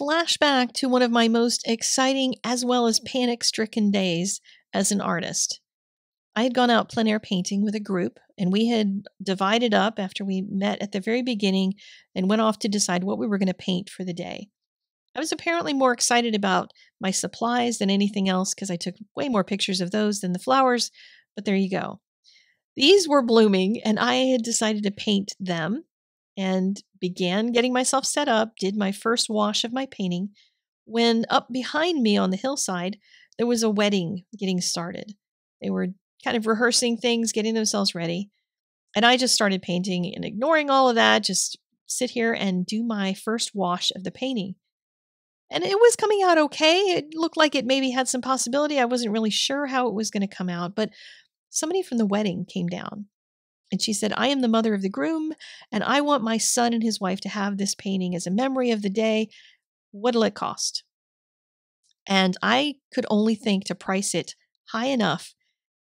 flashback to one of my most exciting as well as panic-stricken days as an artist. I had gone out plein air painting with a group, and we had divided up after we met at the very beginning and went off to decide what we were going to paint for the day. I was apparently more excited about my supplies than anything else because I took way more pictures of those than the flowers, but there you go. These were blooming, and I had decided to paint them and began getting myself set up, did my first wash of my painting, when up behind me on the hillside, there was a wedding getting started. They were kind of rehearsing things, getting themselves ready. And I just started painting and ignoring all of that, just sit here and do my first wash of the painting. And it was coming out okay. It looked like it maybe had some possibility. I wasn't really sure how it was going to come out, but somebody from the wedding came down. And she said, "I am the mother of the groom, and I want my son and his wife to have this painting as a memory of the day. What'll it cost?" And I could only think to price it high enough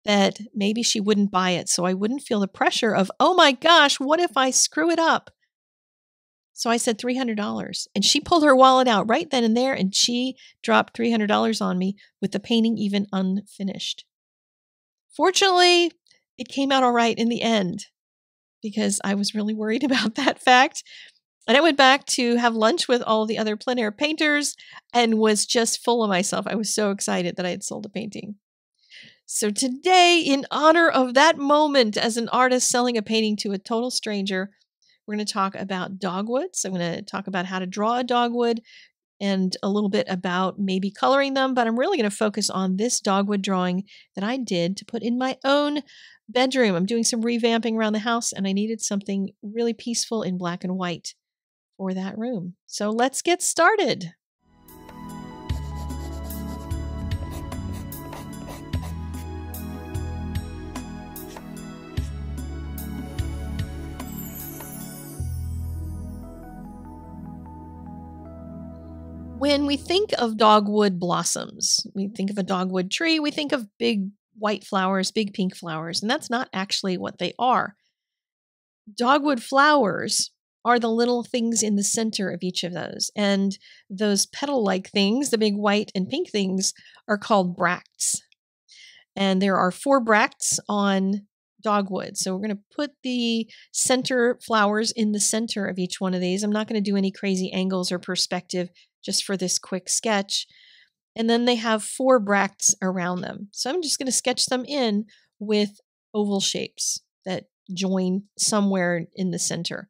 that maybe she wouldn't buy it, so I wouldn't feel the pressure of, oh my gosh, what if I screw it up? So I said $300. And she pulled her wallet out right then and there, and she dropped $300 on me with the painting even unfinished. Fortunately, it came out all right in the end because I was really worried about that fact. And I went back to have lunch with all the other plein air painters and was just full of myself. I was so excited that I had sold a painting. So today, in honor of that moment as an artist selling a painting to a total stranger, we're going to talk about dogwoods. I'm going to talk about how to draw a dogwood and a little bit about maybe coloring them, but I'm really going to focus on this dogwood drawing that I did to put in my own bedroom. I'm doing some revamping around the house, and I needed something really peaceful in black and white for that room. So let's get started. When we think of dogwood blossoms, we think of a dogwood tree, we think of big white flowers, big pink flowers, and that's not actually what they are. Dogwood flowers are the little things in the center of each of those, and those petal-like things, the big white and pink things, are called bracts. And there are 4 bracts on dogwood. So we're going to put the center flowers in the center of each one of these. I'm not going to do any crazy angles or perspective just for this quick sketch. And then they have 4 bracts around them. So I'm just going to sketch them in with oval shapes that join somewhere in the center.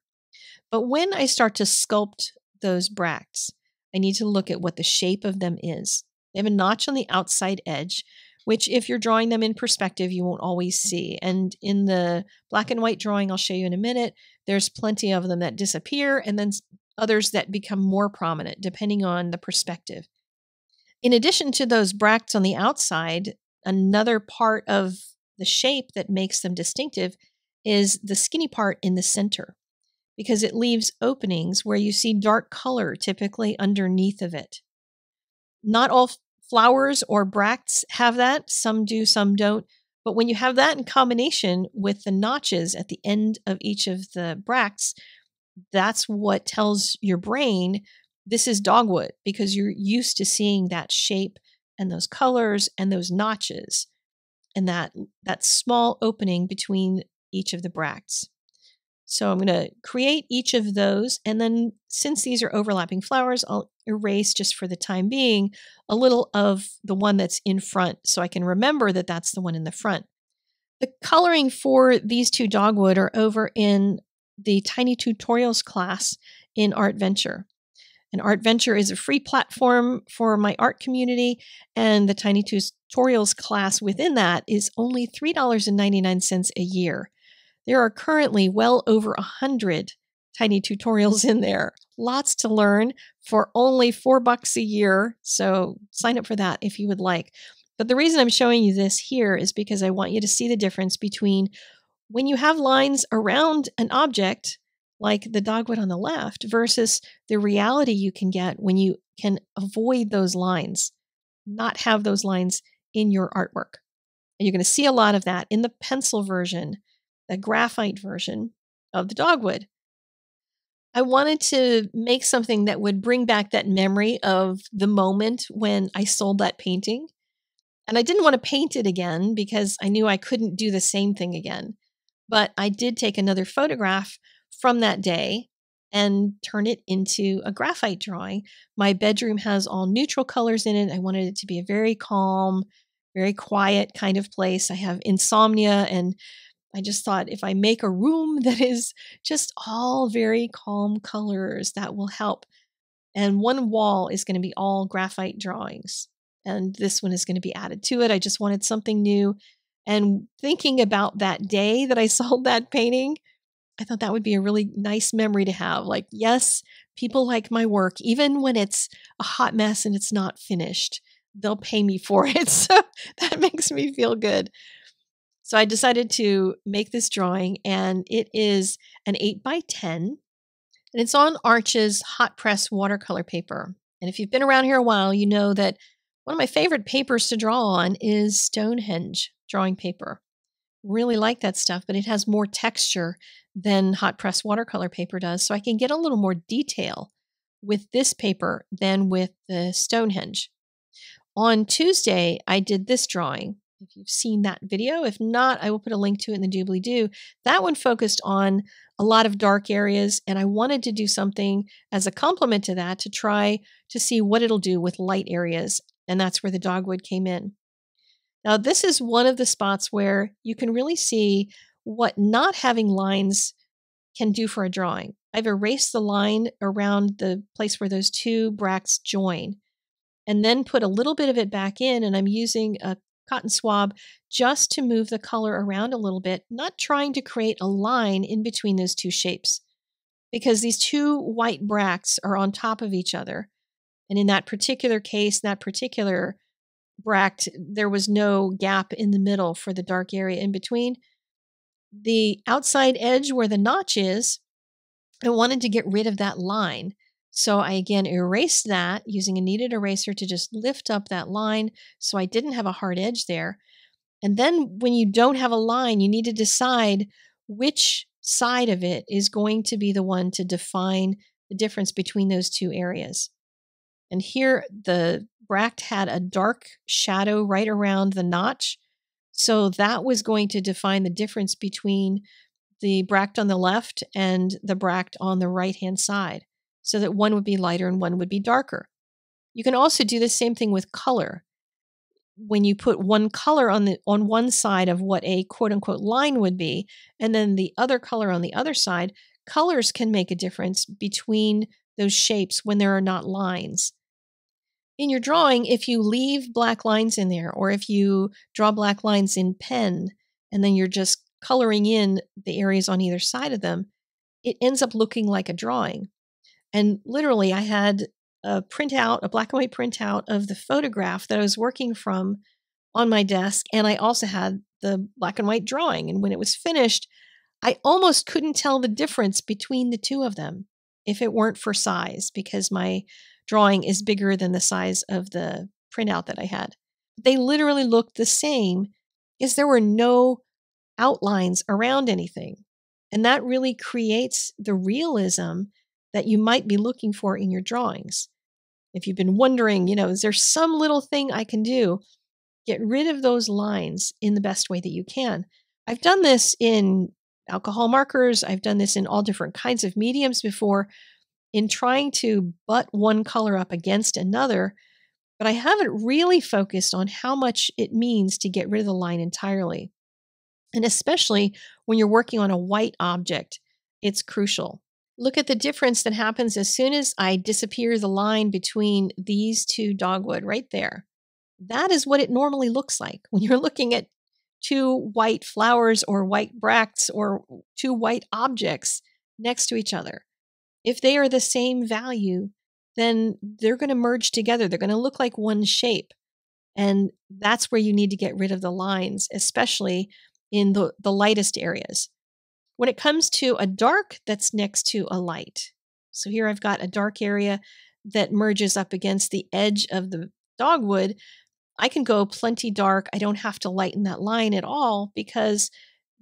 But when I start to sculpt those bracts, I need to look at what the shape of them is. They have a notch on the outside edge, which if you're drawing them in perspective, you won't always see. And in the black and white drawing I'll show you in a minute, there's plenty of them that disappear and then others that become more prominent depending on the perspective. In addition to those bracts on the outside, another part of the shape that makes them distinctive is the skinny part in the center because it leaves openings where you see dark color typically underneath of it. Not all flowers or bracts have that. Some do, some don't. But when you have that in combination with the notches at the end of each of the bracts, that's what tells your brain this is dogwood because you're used to seeing that shape and those colors and those notches and that small opening between each of the bracts. So I'm going to create each of those, and then since these are overlapping flowers, I'll erase just for the time being a little of the one that's in front so I can remember that that's the one in the front. The coloring for these 2 dogwood are over in the Tiny Tutorials class in ArtVenture. And ArtVenture is a free platform for my art community, and the Tiny Tutorials class within that is only $3.99 a year. There are currently well over 100 tiny tutorials in there. Lots to learn for only $4 a year. So sign up for that if you would like. But the reason I'm showing you this here is because I want you to see the difference between when you have lines around an object, like the dogwood on the left, versus the reality you can get when you can avoid those lines, not have those lines in your artwork. And you're going to see a lot of that in the pencil version, the graphite version of the dogwood. I wanted to make something that would bring back that memory of the moment when I sold that painting. And I didn't want to paint it again because I knew I couldn't do the same thing again. But I did take another photograph from that day and turn it into a graphite drawing. My bedroom has all neutral colors in it. I wanted it to be a very calm, very quiet kind of place. I have insomnia, and I just thought if I make a room that is just all very calm colors, that will help. And one wall is going to be all graphite drawings, and this one is going to be added to it. I just wanted something new. And thinking about that day that I sold that painting, I thought that would be a really nice memory to have. Like, yes, people like my work, even when it's a hot mess and it's not finished, they'll pay me for it. So that makes me feel good. So I decided to make this drawing, and it is an 8x10, and it's on Arches hot press watercolor paper. And if you've been around here a while, you know that one of my favorite papers to draw on is Stonehenge drawing paper. Really like that stuff, but it has more texture than hot press watercolor paper does. So I can get a little more detail with this paper than with the Stonehenge. On Tuesday, I did this drawing. If you've seen that video, if not, I will put a link to it in the doobly-doo. That one focused on a lot of dark areas, and I wanted to do something as a complement to that to try to see what it'll do with light areas. And that's where the dogwood came in. Now, this is one of the spots where you can really see what not having lines can do for a drawing. I've erased the line around the place where those two bracts join and then put a little bit of it back in, and I'm using a cotton swab just to move the color around a little bit, not trying to create a line in between those two shapes because these two white bracts are on top of each other. And in that particular case, that particular bract, there was no gap in the middle for the dark area in between. The outside edge where the notch is, I wanted to get rid of that line. So I again erased that using a kneaded eraser to just lift up that line so I didn't have a hard edge there. And then when you don't have a line, you need to decide which side of it is going to be the one to define the difference between those two areas. And here the bract had a dark shadow right around the notch. So that was going to define the difference between the bract on the left and the bract on the right-hand side, so that one would be lighter and one would be darker. You can also do the same thing with color. When you put one color on one side of what a quote-unquote line would be, and then the other color on the other side, colors can make a difference between those shapes when there are not lines. In your drawing, if you leave black lines in there, or if you draw black lines in pen, and then you're just coloring in the areas on either side of them, it ends up looking like a drawing. And literally, I had a printout, a black and white printout of the photograph that I was working from on my desk, and I also had the black and white drawing. And when it was finished, I almost couldn't tell the difference between the two of them if it weren't for size, because my drawing is bigger than the size of the printout that I had. They literally looked the same as there were no outlines around anything. And that really creates the realism that you might be looking for in your drawings. If you've been wondering, you know, is there some little thing I can do? Get rid of those lines in the best way that you can. I've done this in alcohol markers. I've done this in all different kinds of mediums before, in trying to butt one color up against another, but I haven't really focused on how much it means to get rid of the line entirely. And especially when you're working on a white object, it's crucial. Look at the difference that happens as soon as I disappear the line between these two dogwood right there. That is what it normally looks like when you're looking at two white flowers or white bracts or two white objects next to each other. If they are the same value, then they're going to merge together. They're going to look like one shape. And that's where you need to get rid of the lines, especially in the lightest areas. When it comes to a dark that's next to a light. So here I've got a dark area that merges up against the edge of the dogwood. I can go plenty dark. I don't have to lighten that line at all because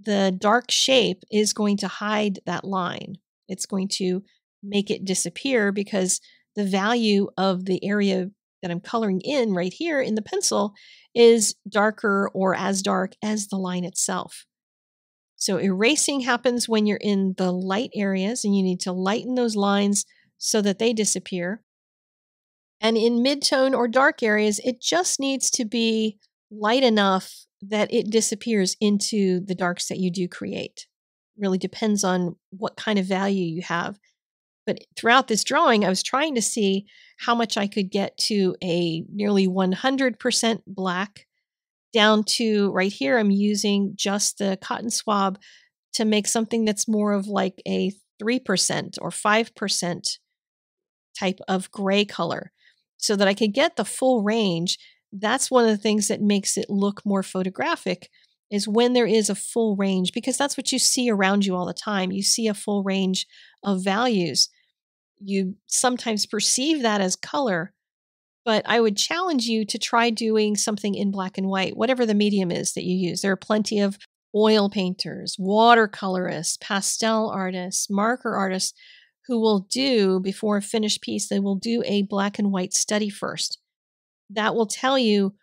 the dark shape is going to hide that line. It's going to make it disappear, because the value of the area that I'm coloring in right here in the pencil is darker or as dark as the line itself. So erasing happens when you're in the light areas and you need to lighten those lines so that they disappear. And in mid-tone or dark areas, it just needs to be light enough that it disappears into the darks that you do create. It really depends on what kind of value you have. But throughout this drawing, I was trying to see how much I could get to a nearly 100% black down to right here. I'm using just the cotton swab to make something that's more of like a 3% or 5% type of gray color so that I could get the full range. That's one of the things that makes it look more photographic, is when there is a full range, because that's what you see around you all the time. You see a full range of values. You sometimes perceive that as color, but I would challenge you to try doing something in black and white, whatever the medium is that you use. There are plenty of oil painters, watercolorists, pastel artists, marker artists who will do, before a finished piece, they will do a black and white study first. That will tell you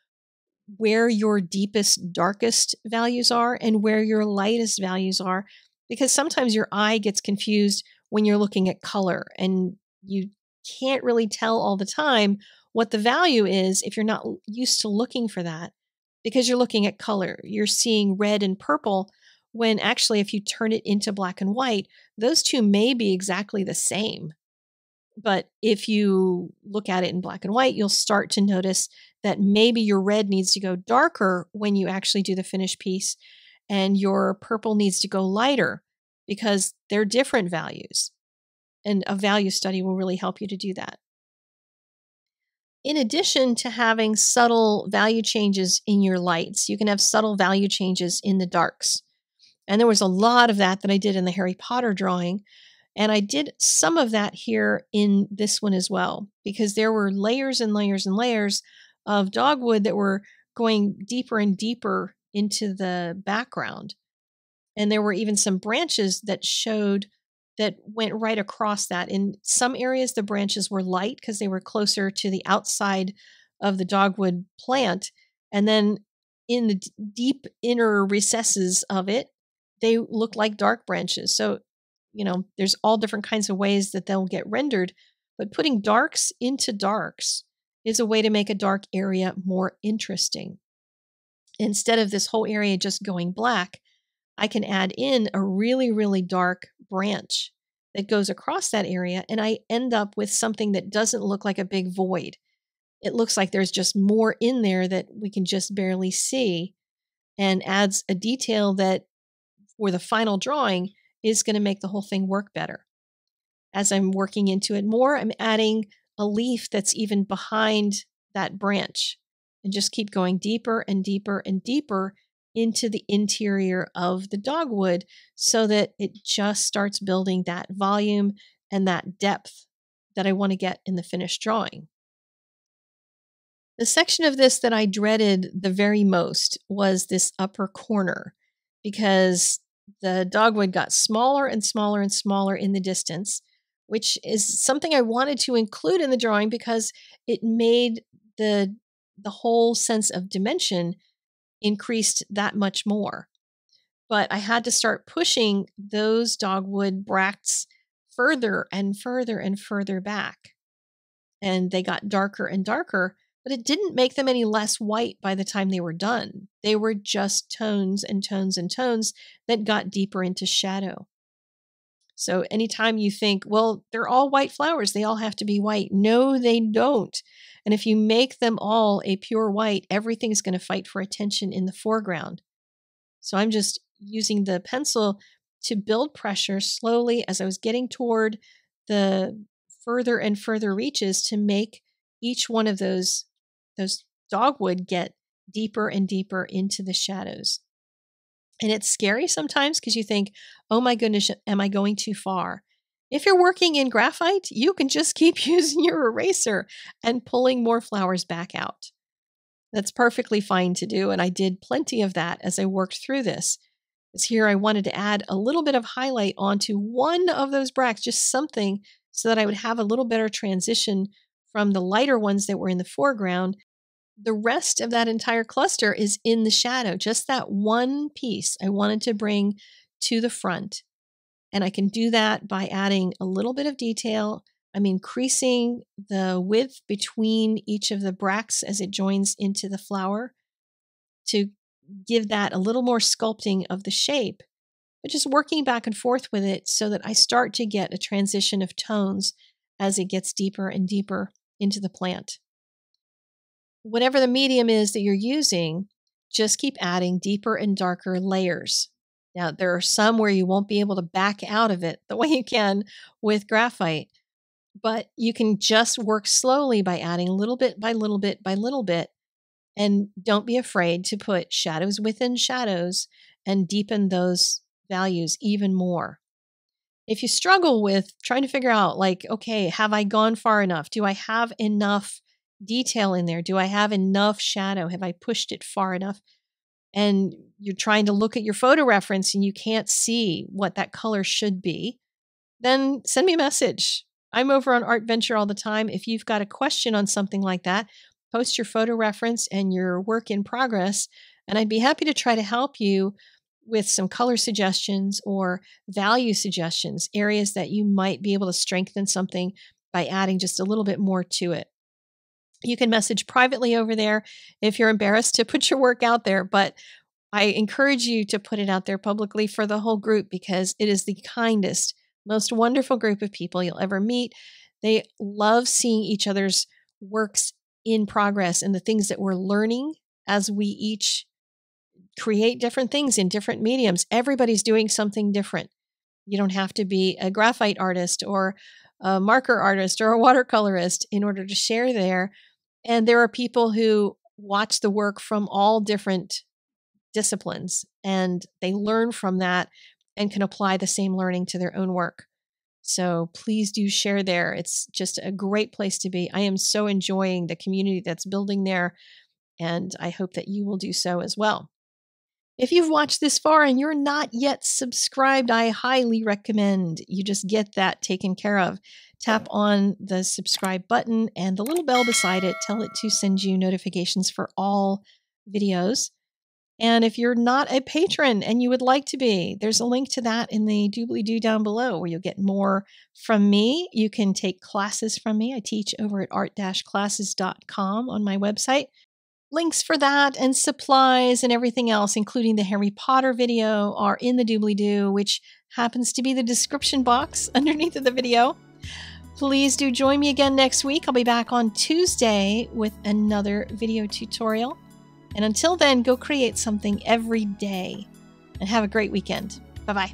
where your deepest, darkest values are and where your lightest values are, because sometimes your eye gets confused when you're looking at color and you can't really tell all the time what the value is if you're not used to looking for that, because you're looking at color. You're seeing red and purple when actually, if you turn it into black and white, those two may be exactly the same. But if you look at it in black and white, you'll start to notice that maybe your red needs to go darker when you actually do the finished piece, and your purple needs to go lighter, because they're different values. And a value study will really help you to do that. In addition to having subtle value changes in your lights, you can have subtle value changes in the darks. And there was a lot of that I did in the Harry Potter drawing. And I did some of that here in this one as well, because there were layers and layers and layers of dogwood that were going deeper and deeper into the background. And there were even some branches that showed that went right across that. In some areas, the branches were light because they were closer to the outside of the dogwood plant. And then in the deep inner recesses of it, they looked like dark branches. So you know, there's all different kinds of ways that they'll get rendered, but putting darks into darks is a way to make a dark area more interesting. Instead of this whole area just going black, I can add in a really, really dark branch that goes across that area, and I end up with something that doesn't look like a big void. It looks like there's just more in there that we can just barely see, and adds a detail that for the final drawing is going to make the whole thing work better. As I'm working into it more, I'm adding a leaf that's even behind that branch, and just keep going deeper and deeper and deeper into the interior of the dogwood so that it just starts building that volume and that depth that I want to get in the finished drawing. The section of this that I dreaded the very most was this upper corner, because the dogwood got smaller and smaller and smaller in the distance, which is something I wanted to include in the drawing because it made the whole sense of dimension increased that much more. But I had to start pushing those dogwood bracts further and further and further back. And they got darker and darker, but it didn't make them any less white by the time they were done. They were just tones and tones and tones that got deeper into shadow. So anytime you think, well, they're all white flowers, they all have to be white. No, they don't. And if you make them all a pure white, everything's going to fight for attention in the foreground. So I'm just using the pencil to build pressure slowly as I was getting toward the further and further reaches to make each one of those dogwood get deeper and deeper into the shadows. And it's scary sometimes because you think, oh my goodness, am I going too far? If you're working in graphite, you can just keep using your eraser and pulling more flowers back out. That's perfectly fine to do, and I did plenty of that as I worked through this. Because here I wanted to add a little bit of highlight onto one of those bracts, just something so that I would have a little better transition from the lighter ones that were in the foreground. The rest of that entire cluster is in the shadow. Just that one piece I wanted to bring to the front. And I can do that by adding a little bit of detail. I'm increasing the width between each of the bracts as it joins into the flower to give that a little more sculpting of the shape, but just working back and forth with it so that I start to get a transition of tones as it gets deeper and deeper into the plant. Whatever the medium is that you're using, just keep adding deeper and darker layers. Now, there are some where you won't be able to back out of it the way you can with graphite, but you can just work slowly by adding little bit by little bit by little bit, and don't be afraid to put shadows within shadows and deepen those values even more. If you struggle with trying to figure out, like, okay, have I gone far enough? Do I have enough detail in there? Do I have enough shadow? Have I pushed it far enough? And you're trying to look at your photo reference and you can't see what that color should be, then send me a message. I'm over on ArtVenture all the time. If you've got a question on something like that, post your photo reference and your work in progress, and I'd be happy to try to help you with some color suggestions or value suggestions, areas that you might be able to strengthen something by adding just a little bit more to it. You can message privately over there if you're embarrassed to put your work out there, but I encourage you to put it out there publicly for the whole group, because it is the kindest, most wonderful group of people you'll ever meet. They love seeing each other's works in progress and the things that we're learning as we each create different things in different mediums. Everybody's doing something different. You don't have to be a graphite artist or a marker artist or a watercolorist in order to share there. And there are people who watch the work from all different disciplines, and they learn from that and can apply the same learning to their own work. So please do share there. It's just a great place to be. I am so enjoying the community that's building there, and I hope that you will do so as well. If you've watched this far and you're not yet subscribed, I highly recommend you just get that taken care of. Tap on the subscribe button and the little bell beside it. Tell it to send you notifications for all videos. And if you're not a patron and you would like to be, there's a link to that in the doobly-doo down below where you'll get more from me. You can take classes from me. I teach over at art-classes.com on my website. Links for that and supplies and everything else, including the Harry Potter video, are in the doobly-doo, which happens to be the description box underneath of the video. Please do join me again next week. I'll be back on Tuesday with another video tutorial. And until then, go create something every day and have a great weekend. Bye-bye.